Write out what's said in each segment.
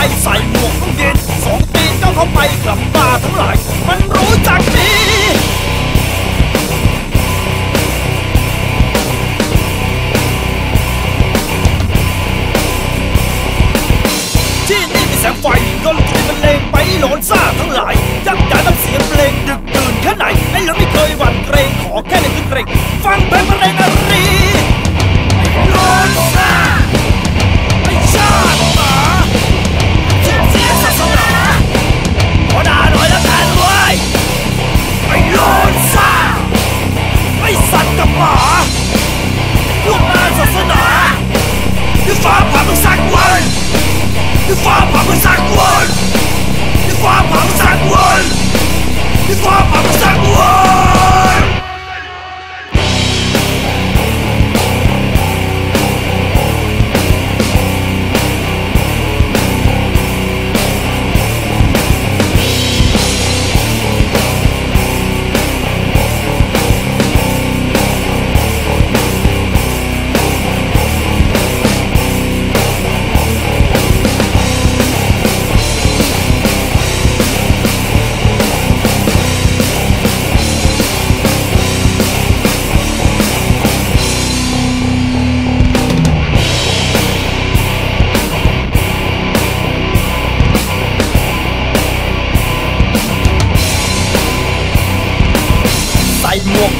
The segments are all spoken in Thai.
ใส่หมวกต้องเย็นสองปีก้าวเข้าไปกลับป่าทั้งหลายมันรู้จักดีที่นี่มีแสงไฟโดนที่มันเลงไปหลอนซ่าทั้งหลายยักษ์ใหญ่ต้องเสียงเพลงดึกดื่นแค่ไหนไอ้เราไม่เคยหวั่นเกรงขอแค่ในคืนเกรงฟังเพลงอะไรนะรีหลอนซ่าไอ้ชาติหมาขอด่าหน่อยแล้วกันเว้ยไอ้โลนซ่าไอ้สัตว์กับหมาลูกนาศาสนาที่ฟ้าผ่ามึงสักวันที่ฟ้าผ่ามึงสักวันที่ฟ้าผ่ามึงสักวันที่ฟ้าผ่ามึงสักวัน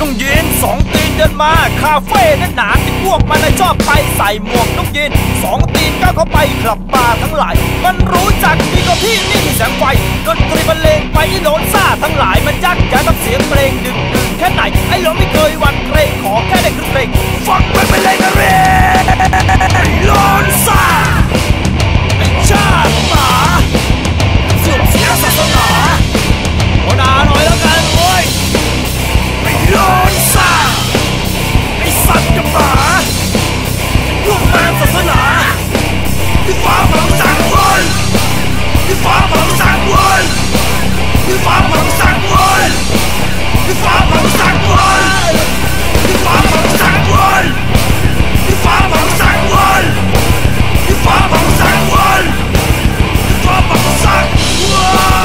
ต้องยืนสองตีนเดินมาคาเฟ่นั้นหนาที่พวกมันชอบไปใส่หมวกต้องยืนสองตีนก้าวเข้าไปกลับป่าทั้งหลายมันรู้จักดีกว่าพี่นี่มีแสงไฟดนตรีบรรเลงไปโหลนซ่าทั้งหลายมันยักษ์ใหญ่กับเสียงเพลงดึกดื่นแค่ไหนไอ้เราไม่เคยหวั่นเกรงขอแค่ได้ขึ้นเพลงฟังมันไปเลยนะเรโหลนซ่าไอ้ชาติหมาเสื่อมเสียศาสนาขอด่าหน่อยแล้วกันเว้ยโลนซ่าไอสัตว์กับหมาลูกนาศาสนาที่ฟ้าผ่าสั่งวนที่ฟ้าผ่าสั่งวนที่ฟ้าผ่าสั่งวนที่ฟ้าผ่าสั่งวนที่ฟ้าผ่าสั่งวนที่ฟ้าผ่าสั่งวนที่ฟ้าผ่าสั่งวนที่ฟ้าผ่าสั่งวน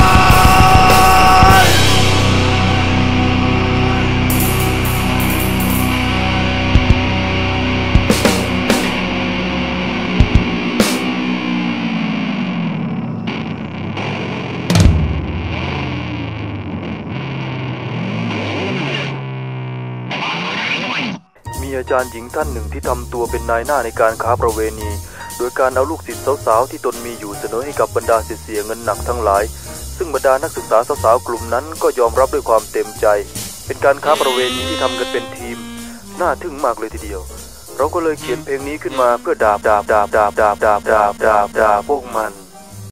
อาจารย์หญิงท่านหนึ่งที่ทำตัวเป็นนายหน้าในการค้าประเวณีโดยการเอาลูกศิษย์สาวๆที่ตนมีอยู่เสนอให้กับบรรดาศิษย์เสียเงินหนักทั้งหลายซึ่งบรรดานักศึกษาสาวๆกลุ่มนั้นก็ยอมรับด้วยความเต็มใจเป็นการค้าประเวณีที่ทำกันเป็นทีมน่าทึ่งมากเลยทีเดียวเราก็เลยเขียนเพลงนี้ขึ้นมาเพื่อด่าพวกมัน